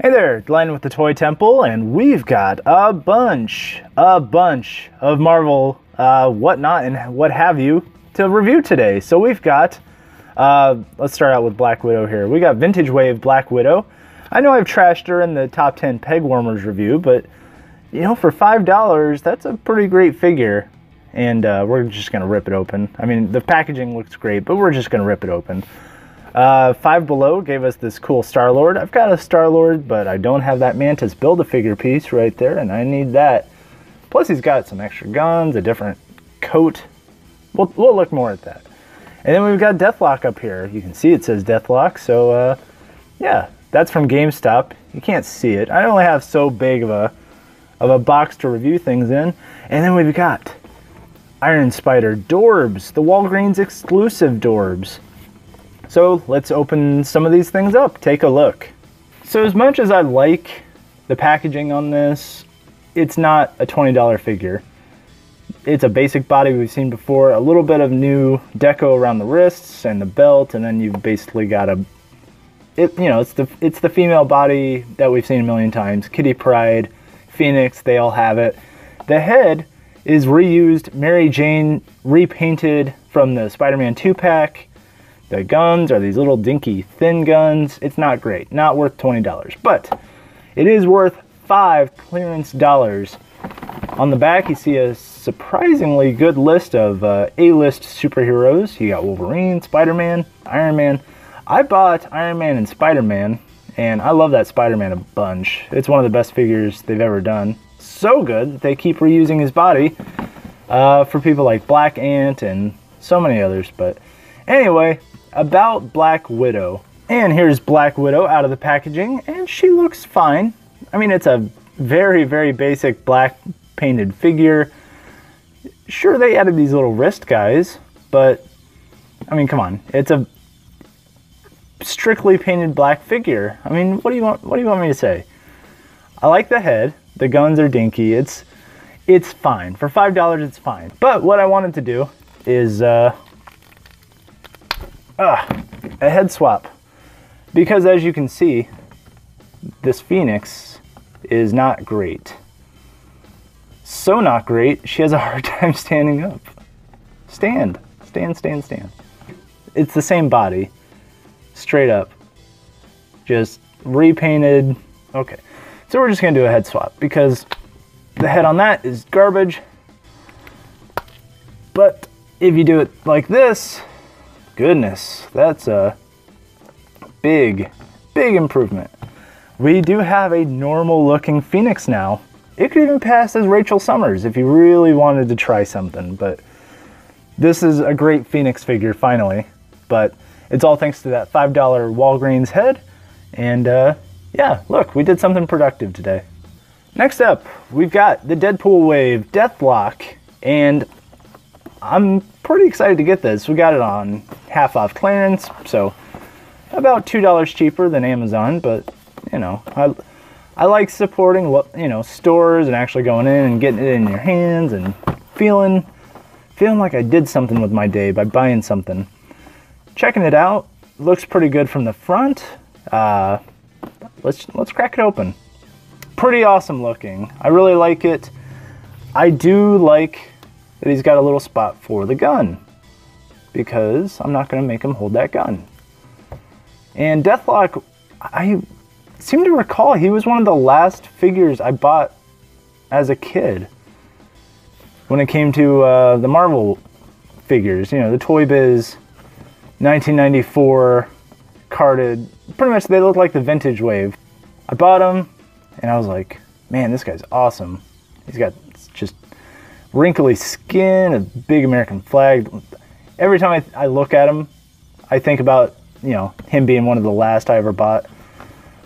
Hey there, Glenn with the Toy Temple, and we've got a bunch of Marvel whatnot and what have you to review today. So we've got, let's start out with Black Widow here. We got Vintage Wave Black Widow. I know I've trashed her in the top 10 peg warmers review, but you know, for $5, that's a pretty great figure. And we're just gonna rip it open. I mean, the packaging looks great, but we're just gonna rip it open. Five Below gave us this cool Star-Lord. I've got a Star-Lord, but I don't have that Mantis Build-A-Figure piece right there, and I need that. Plus he's got some extra guns, a different coat. We'll look more at that. And then we've got Deathlok up here. You can see it says Deathlok, so yeah, that's from GameStop. You can't see it. I only have so big of a box to review things in. And then we've got Iron Spider Dorbz, the Walgreens exclusive Dorbz. So let's open some of these things up, take a look. So as much as I like the packaging on this, it's not a $20 figure. It's a basic body we've seen before, a little bit of new deco around the wrists and the belt, and then you've basically got it's the female body that we've seen a million times. Kitty Pryde, Phoenix, they all have it. The head is reused Mary Jane, repainted from the Spider-Man 2-pack. The guns are these little dinky thin guns. It's not great, not worth $20, but it is worth $5 clearance. On the back, you see a surprisingly good list of A-list superheroes. You got Wolverine, Spider-Man, Iron Man. I bought Iron Man and Spider-Man, and I love that Spider-Man a bunch. It's one of the best figures they've ever done. So good that they keep reusing his body for people like Black Ant and so many others, but anyway, about Black Widow. And here's Black Widow out of the packaging, and she looks fine. I mean, it's a very, very basic black painted figure. Sure, they added these little wrist guys, but I mean, come on. It's a strictly painted black figure. I mean, what do you want me to say? I like the head. The guns are dinky. It's fine. For $5, it's fine. But what I wanted to do is a head swap, because as you can see, this Phoenix is not great. So not great, she has a hard time standing up. Stand. It's the same body, straight up, just repainted. Okay, so we're just gonna do a head swap because the head on that is garbage. But if you do it like this, goodness, that's a big improvement. We do have a normal looking Phoenix now. It could even pass as Rachel Summers if you really wanted to try something, but this is a great Phoenix figure finally. But it's all thanks to that $5 Walgreens head. And yeah, look, we did something productive today. Next up, we've got the Deadpool Wave Deathlok, and I'm pretty excited to get this. We got it on half off clearance, so about $2 cheaper than Amazon, but you know, I like supporting, you know, stores and actually going in and getting it in your hands and feeling like I did something with my day by buying something. Checking it out, looks pretty good from the front. Let's crack it open. Pretty awesome looking. I really like it. I do like that he's got a little spot for the gun, because I'm not going to make him hold that gun. And Deathlok, I seem to recall he was one of the last figures I bought as a kid when it came to the Marvel figures. You know, the Toy Biz 1994 carded, pretty much they look like the Vintage Wave. I bought him and I was like, man, this guy's awesome. He's got just wrinkly skin, a big American flag. Every time I look at him, I think about, you know, him being one of the last I ever bought.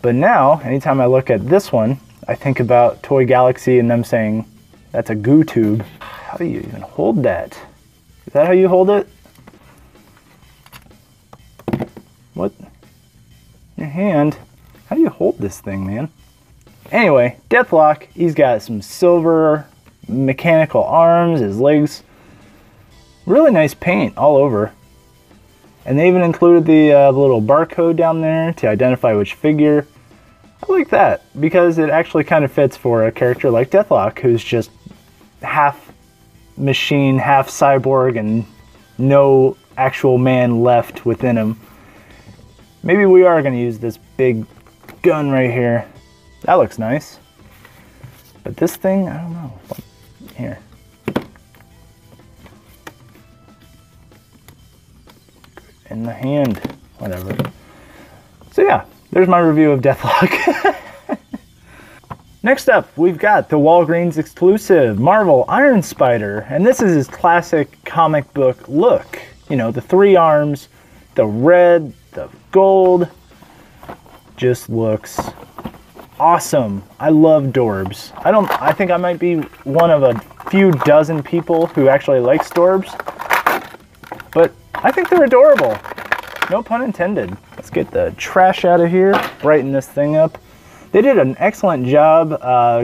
But now, anytime I look at this one, I think about Toy Galaxy and them saying, that's a goo tube. How do you even hold that? Is that how you hold it? What? Your hand? How do you hold this thing, man? Anyway, Deathlok, he's got some silver mechanical arms, his legs. Really nice paint all over. And they even included the little barcode down there to identify which figure. I like that because it actually kind of fits for a character like Deathlok, who's just half machine, half cyborg, and no actual man left within him. Maybe we are going to use this big gun right here. That looks nice. But this thing, I don't know. Here. In the hand, whatever. So yeah, there's my review of Deathlok. Next up, we've got the Walgreens exclusive Marvel Iron Spider, and this is his classic comic book look. You know, the three arms, the red, the gold, just looks awesome. I love Dorbz. I think I might be one of a few dozen people who actually likes Dorbz, but I think they're adorable. No pun intended. Let's get the trash out of here, brighten this thing up. They did an excellent job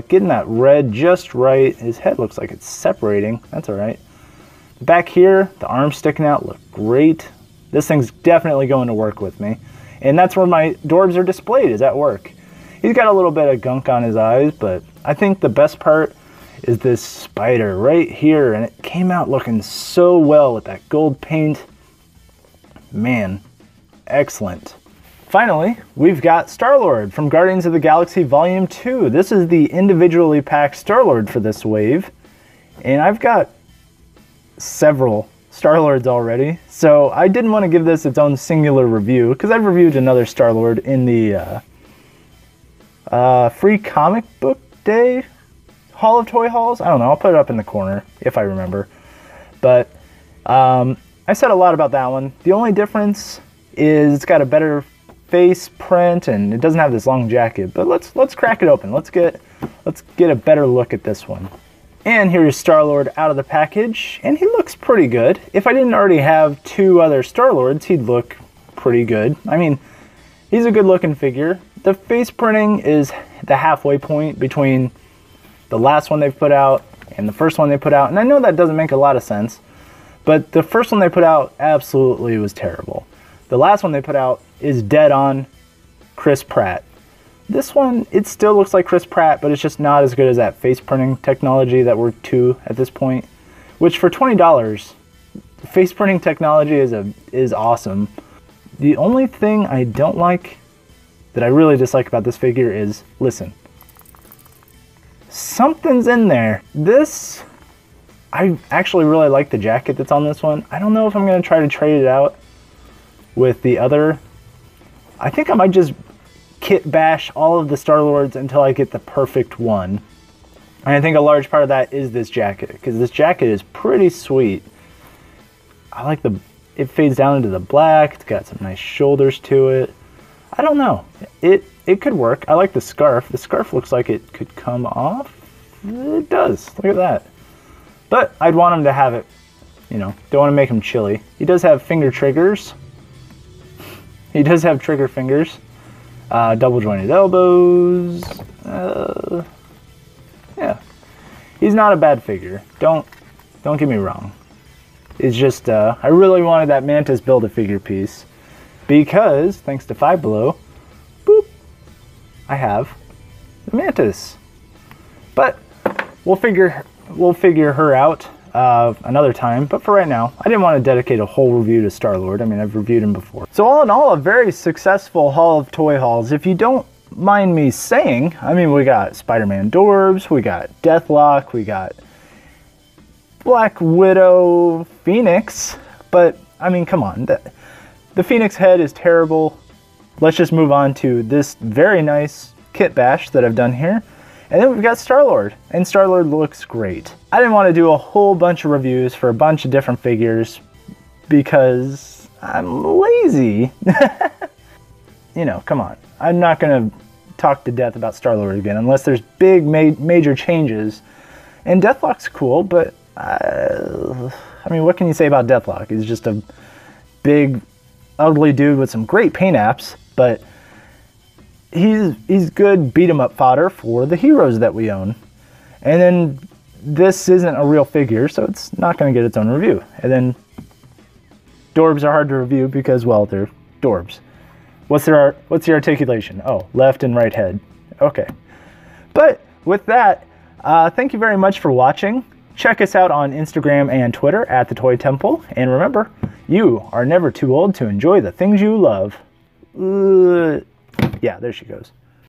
getting that red just right. His head looks like it's separating. That's all right. Back here, the arms sticking out look great. This thing's definitely going to work with me. And that's where my Dorbz are displayed, is at work. He's got a little bit of gunk on his eyes, but I think the best part is this spider right here. And it came out looking so well with that gold paint. Man, excellent. Finally, we've got Star-Lord from Guardians of the Galaxy Vol. 2. This is the individually packed Star-Lord for this wave. And I've got several Star-Lords already, so I didn't want to give this its own singular review, because I've reviewed another Star-Lord in the Free Comic Book Day Hall of Toy Hauls? I don't know, I'll put it up in the corner, if I remember. But, I said a lot about that one. The only difference is it's got a better face print and it doesn't have this long jacket. But let's crack it open. Let's get a better look at this one. And here's Star-Lord out of the package, and he looks pretty good. If I didn't already have two other Star-Lords, he'd look pretty good. I mean, he's a good-looking figure. The face printing is the halfway point between the last one they've put out and the first one they put out. And I know that doesn't make a lot of sense. But the first one they put out absolutely was terrible. The last one they put out is dead on Chris Pratt. This one, it still looks like Chris Pratt, but it's just not as good as that face printing technology that we're to at this point. Which for $20, face printing technology is awesome. The only thing I don't like, that I really dislike about this figure is, listen. Something's in there. This... I actually really like the jacket that's on this one. I don't know if I'm going to try to trade it out with the other. I think I might just kit bash all of the Star-Lords until I get the perfect one. And I think a large part of that is this jacket, because this jacket is pretty sweet. I like the, it fades down into the black. It's got some nice shoulders to it. I don't know. It could work. I like the scarf. The scarf looks like it could come off. It does. Look at that. But I'd want him to have it, you know, don't want to make him chilly. He does have finger triggers. He does have trigger fingers. Double jointed elbows. Yeah. He's not a bad figure. Don't get me wrong. It's just, I really wanted that Mantis Build-A-Figure piece. Because, thanks to Five Below, boop, I have the Mantis. But we'll figure her out another time, but for right now, I didn't want to dedicate a whole review to Star-Lord. I mean, I've reviewed him before. So all in all, a very successful haul of toy hauls. If you don't mind me saying, I mean, we got Spider-Man Dorbz, we got Deathlok, we got Black Widow, Phoenix, but I mean, come on. The Phoenix head is terrible. Let's just move on to this very nice kit bash that I've done here. And then we've got Star-Lord, and Star-Lord looks great. I didn't want to do a whole bunch of reviews for a bunch of different figures because I'm lazy. You know, come on. I'm not going to talk to death about Star-Lord again unless there's big major changes. And Deathlok's cool, but I mean, what can you say about Deathlok? He's just a big, ugly dude with some great paint apps, but... He's good beat-em-up fodder for the heroes that we own. And then this isn't a real figure, so it's not going to get its own review. And then Dorbz are hard to review because, well, they're Dorbz. What's your articulation? Oh, left and right head. Okay. But with that, thank you very much for watching. Check us out on Instagram and Twitter at The Toy Temple. And remember, you are never too old to enjoy the things you love. Yeah, there she goes.